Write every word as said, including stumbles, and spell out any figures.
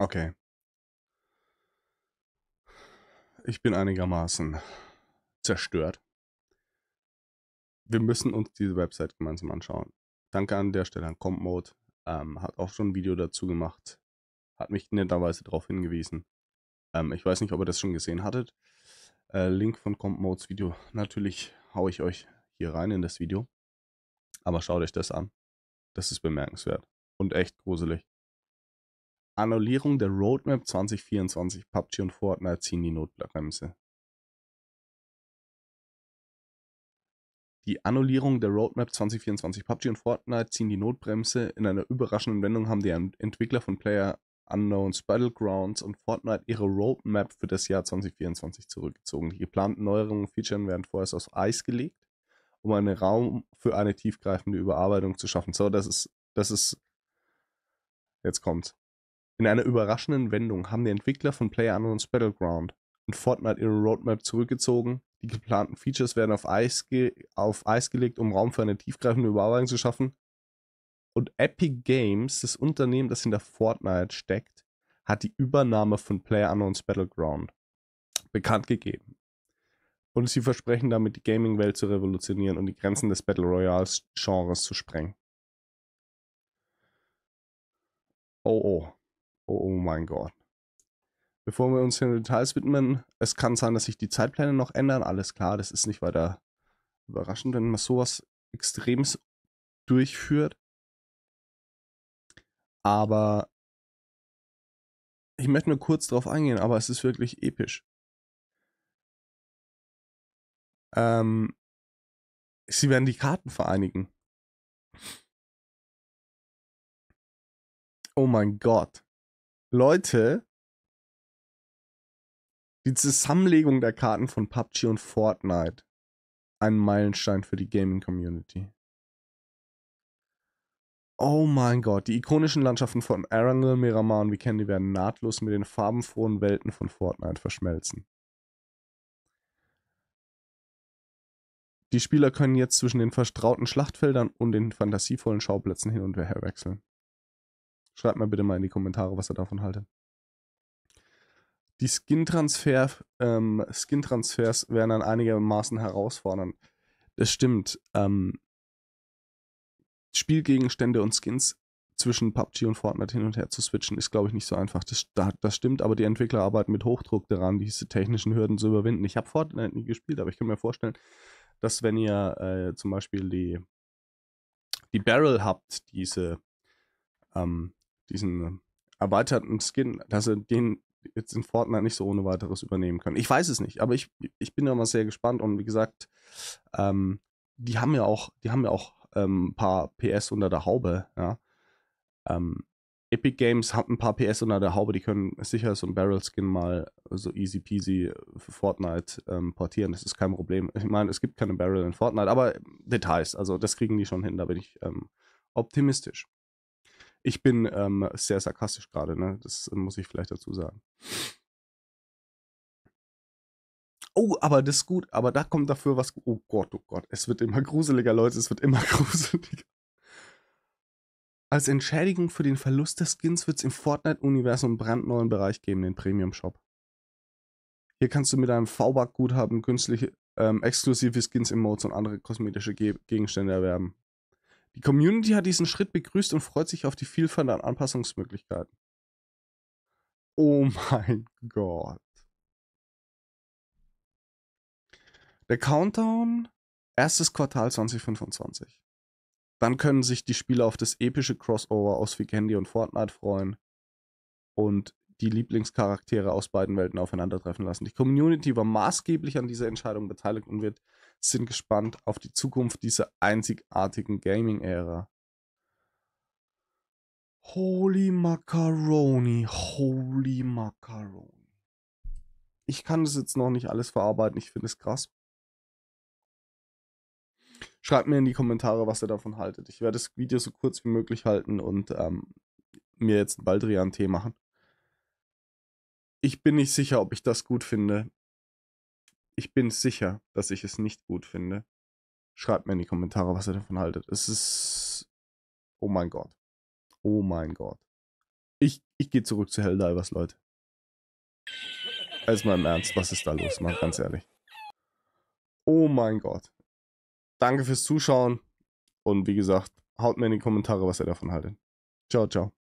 Okay. Ich bin einigermaßen zerstört. Wir müssen uns diese Website gemeinsam anschauen. Danke an der Stelle an CompMode. Ähm, hat auch schon ein Video dazu gemacht. Hat mich netterweise darauf hingewiesen. Ähm, ich weiß nicht, ob ihr das schon gesehen hattet. Äh, Link von CompModes Video. Natürlich haue ich euch hier rein in das Video. Aber schaut euch das an. Das ist bemerkenswert. Und echt gruselig. Annullierung der Roadmap zwanzig vierundzwanzig. P U B G und Fortnite ziehen die Notbremse. Die Annullierung der Roadmap zwanzig vierundzwanzig. P U B G und Fortnite ziehen die Notbremse. In einer überraschenden Wendung haben die Entwickler von Player Unknown's Battlegrounds und Fortnite ihre Roadmap für das Jahr zwanzig vierundzwanzig zurückgezogen. Die geplanten Neuerungen und Features werden vorerst aufs Eis gelegt, um einen Raum für eine tiefgreifende Überarbeitung zu schaffen. So, das ist, das ist, jetzt kommt's. In einer überraschenden Wendung haben die Entwickler von PlayerUnknown's Battlegrounds und Fortnite ihre Roadmap zurückgezogen. Die geplanten Features werden auf Eis, ge auf Eis gelegt, um Raum für eine tiefgreifende Überarbeitung zu schaffen. Und Epic Games, das Unternehmen, das hinter Fortnite steckt, hat die Übernahme von PlayerUnknown's Battlegrounds bekannt gegeben. Und sie versprechen damit, die Gaming-Welt zu revolutionieren und die Grenzen des Battle Royale-Genres zu sprengen. Oh oh. Oh oh mein Gott. Bevor wir uns den Details widmen, es kann sein, dass sich die Zeitpläne noch ändern. Alles klar, das ist nicht weiter überraschend, wenn man sowas Extremes durchführt. Aber ich möchte nur kurz drauf eingehen, aber es ist wirklich episch. Ähm, sie werden die Karten vereinigen. Oh mein Gott. Leute, die Zusammenlegung der Karten von P U B G und Fortnite. Ein Meilenstein für die Gaming-Community. Oh mein Gott, die ikonischen Landschaften von Arangel, Miramar und Vikendi werden nahtlos mit den farbenfrohen Welten von Fortnite verschmelzen. Die Spieler können jetzt zwischen den vertrauten Schlachtfeldern und den fantasievollen Schauplätzen hin und her wechseln. Schreibt mal bitte mal in die Kommentare, was ihr davon haltet. Die Skin-Transfer, ähm, Skin-Transfers werden dann einigermaßen herausfordernd. Das stimmt. Ähm, Spielgegenstände und Skins zwischen P U B G und Fortnite hin und her zu switchen, ist, glaube ich, nicht so einfach. Das, das stimmt, aber die Entwickler arbeiten mit Hochdruck daran, diese technischen Hürden zu überwinden. Ich habe Fortnite nie gespielt, aber ich kann mir vorstellen, dass wenn ihr äh, zum Beispiel die, die Barrel habt, diese, ähm, diesen erweiterten Skin, dass ihr den jetzt in Fortnite nicht so ohne weiteres übernehmen könnt. Ich weiß es nicht, aber ich, ich bin ja mal sehr gespannt und wie gesagt, ähm, die haben ja auch, die haben ja auch ähm, ein paar P S unter der Haube. Ja? Ähm, Epic Games hat ein paar P S unter der Haube, die können sicher so ein Barrel-Skin mal so easy peasy für Fortnite ähm, portieren, das ist kein Problem. Ich meine, es gibt keine Barrel in Fortnite, aber Details, also das kriegen die schon hin, da bin ich ähm, optimistisch. Ich bin ähm, sehr sarkastisch gerade, ne? Das muss ich vielleicht dazu sagen. Oh, aber das ist gut, aber da kommt dafür was. Oh Gott, oh Gott, es wird immer gruseliger, Leute, es wird immer gruseliger. Als Entschädigung für den Verlust der Skins wird es im Fortnite-Universum einen brandneuen Bereich geben, den Premium-Shop. Hier kannst du mit einem V-Buck-Guthaben künstliche, ähm, exklusive Skins, Emotes und andere kosmetische Ge- Gegenstände erwerben. Die Community hat diesen Schritt begrüßt und freut sich auf die Vielfalt an Anpassungsmöglichkeiten. Oh mein Gott. Der Countdown, erstes Quartal zwanzig fünfundzwanzig. Dann können sich die Spieler auf das epische Crossover aus Vikendi und Fortnite freuen und die Lieblingscharaktere aus beiden Welten aufeinandertreffen lassen. Die Community war maßgeblich an dieser Entscheidung beteiligt und wir sind gespannt auf die Zukunft dieser einzigartigen Gaming-Ära. Holy Macaroni, holy Macaroni. Ich kann das jetzt noch nicht alles verarbeiten, ich finde es krass. Schreibt mir in die Kommentare, was ihr davon haltet. Ich werde das Video so kurz wie möglich halten und ähm, mir jetzt einen Baldrian-Tee machen. Ich bin nicht sicher, ob ich das gut finde. Ich bin sicher, dass ich es nicht gut finde. Schreibt mir in die Kommentare, was ihr davon haltet. Es ist... Oh mein Gott. Oh mein Gott. Ich, ich gehe zurück zu Helldivers, Leute. Also mal im Ernst, was ist da los, mal ganz ehrlich. Oh mein Gott. Danke fürs Zuschauen. Und wie gesagt, haut mir in die Kommentare, was ihr davon haltet. Ciao, ciao.